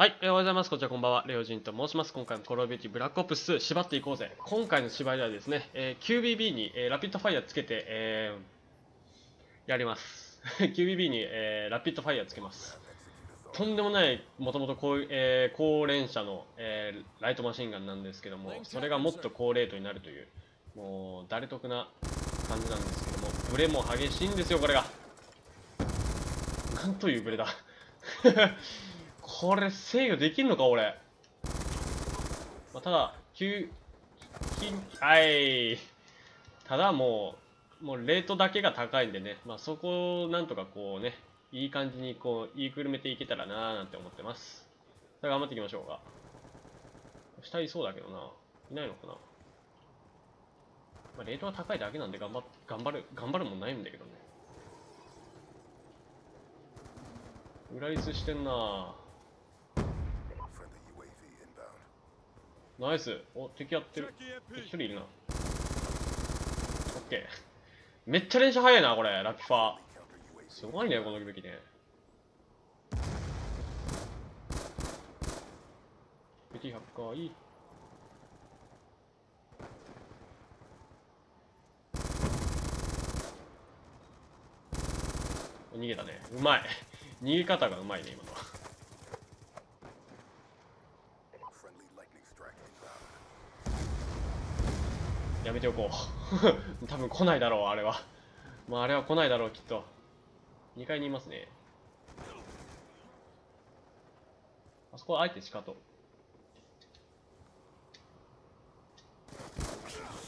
はい、おはようございます。こんにちは、こんばんは。レオジンと申します。今回もコールオブデューティーブラックオプス2縛っていこうぜ。今回の縛りはですね、QBB に、ラピッドファイヤーつけて、やります。QBB に、ラピッドファイヤーつけます。とんでもない、もともと高連射の、ライトマシンガンなんですけども、それがもっと高レートになるという、もう、誰得な感じなんですけども、ブレも激しいんですよ、これが。なんというブレだ。これ制御できんのか俺、まあ、ただもうレートだけが高いんでね、まあ、そこをなんとかこうね、いい感じにこう言いくるめていけたらなーなんて思ってます。さあ頑張っていきましょうか。下いそうだけどないないのかな、まあ、レートが高いだけなんで頑張るもんないんだけどね。裏リスしてんな。ナイス。お、敵やってる。敵一人いるな。オッケー。めっちゃ連射早いなこれ、ラピファ。すごいねこの武器ね。敵100回。逃げたね。うまい。逃げ方がうまいね今のは。やめておこう。多分来ないだろうあれは。まああれは来ないだろうきっと。2階にいますね。あそこはあえてしかと。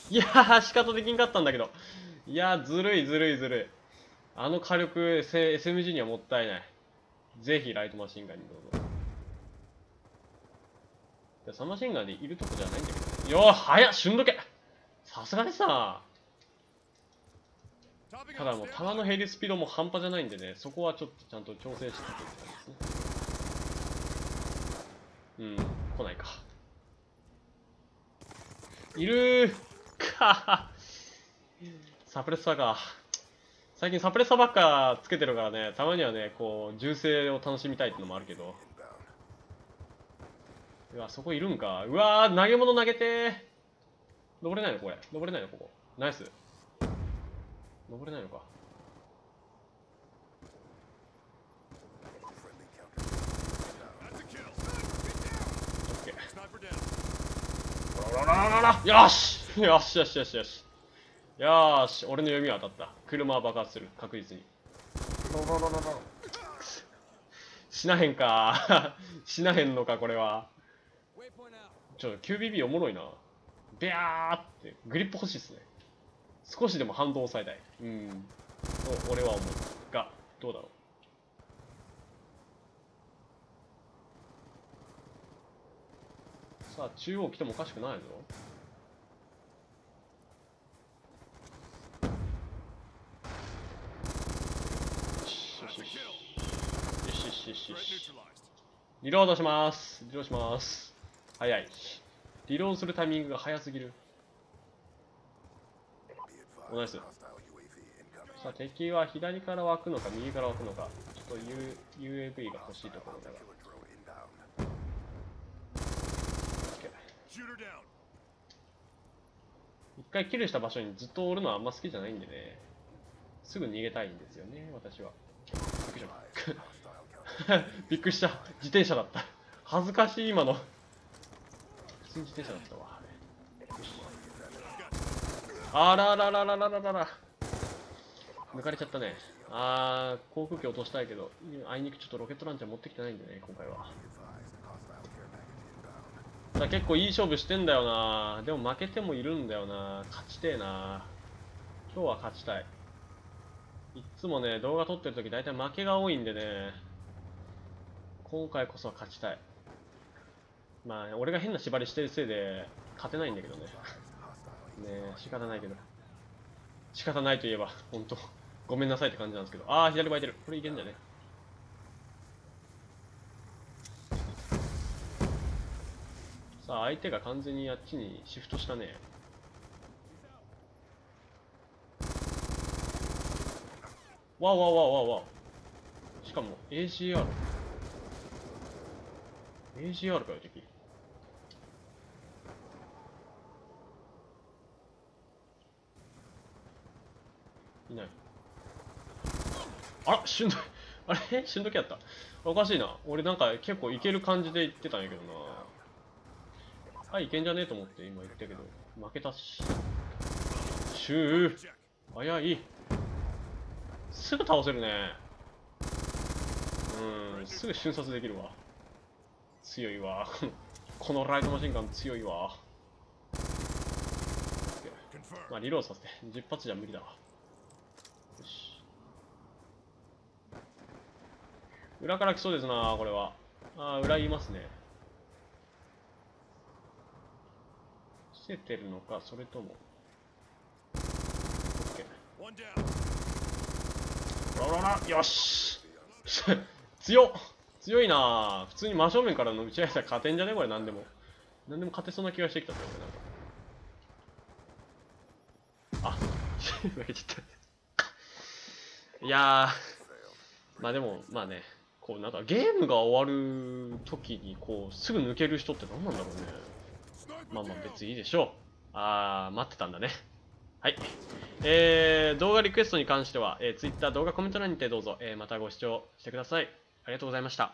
いやーしかとできんかったんだけど。いやーずるいずるいずるい。あの火力 SMG にはもったいない。ぜひライトマシンガンにどうぞ。サマシンガンでいるとこじゃないんだけど。よー、早っ、しゅんどけ。さすがにさ。ただもう弾の減りスピードも半端じゃないんでね、そこはちょっとちゃんと調整していきたいですね。うん、来ないか。いるーかサプレッサーか。最近サプレッサーばっかつけてるからね、たまにはね、こう、銃声を楽しみたいってのもあるけど。うわ、そこいるんか。うわー、投げ物投げてー。登れないのこれ。登れないのここ。ナイス。登れないのか。よしよしよしよしよし。よーし、俺の読みは当たった。車は爆発する、確実に。死なへんか。死なへんのか、これは。ちょっと QBB おもろいな。ビャーって、グリップ欲しいっすね。少しでも反動を抑えたい。うん。と、俺は思う。が、どうだろう。さあ、中央来てもおかしくないぞ。リロードします。リロードします。早い。リロードするタイミングが早すぎる。お、ナイス。さあ敵は左から湧くのか右から湧くのか、ちょっと UAV が欲しいところだが、一回キルした場所にずっとおるのはあんま好きじゃないんでね、すぐ逃げたいんですよね私は。びっくりした。自転車だった。恥ずかしい今の。普通に自転車だったわ。あらららららららら。抜かれちゃったね。あー、航空機落としたいけど、あいにくちょっとロケットランチャー持ってきてないんでね、今回は。さあ結構いい勝負してんだよな。でも負けてもいるんだよな。勝ちてえな。今日は勝ちたい。いつもね、動画撮ってるとき大体負けが多いんでね、今回こそは勝ちたい。まあ、俺が変な縛りしてるせいで勝てないんだけどね。ねえ、仕方ないけど。仕方ないといえば、ほんと、ごめんなさいって感じなんですけど。ああ、左巻いてる。これいけんじゃね。さあ、相手が完全にあっちにシフトしたね。わわわわわ、しかも ACR AGR かよ、敵。いない。あら、しんどい。あれしんどきやった。おかしいな。俺なんか結構いける感じで言ってたんやけどな。はい、いけんじゃねえと思って今言ったけど、負けたし。シュー。早い。すぐ倒せるね。すぐ瞬殺できるわ。強いわ。このライトマシンガン強いわ。まあ、リロードさせて。10発じゃ無理だわ。よし。裏から来そうですな、これは。ああ、裏いますね。伏せてるのか、それとも。オッケー。ロロラ、よし。強いなぁ。普通に真正面からの打ち合いしたら勝てんじゃねこれ。何でも勝てそうな気がしてきたぞ俺。なんかあっ負けちゃった。いやー、まあでもまあね、こうなんかゲームが終わる時にこうすぐ抜ける人って何なんだろうね。まあまあ別にいいでしょう。ああ、待ってたんだね。はい、動画リクエストに関しては、Twitter 動画コメント欄にてどうぞ、またご視聴してください。ありがとうございました。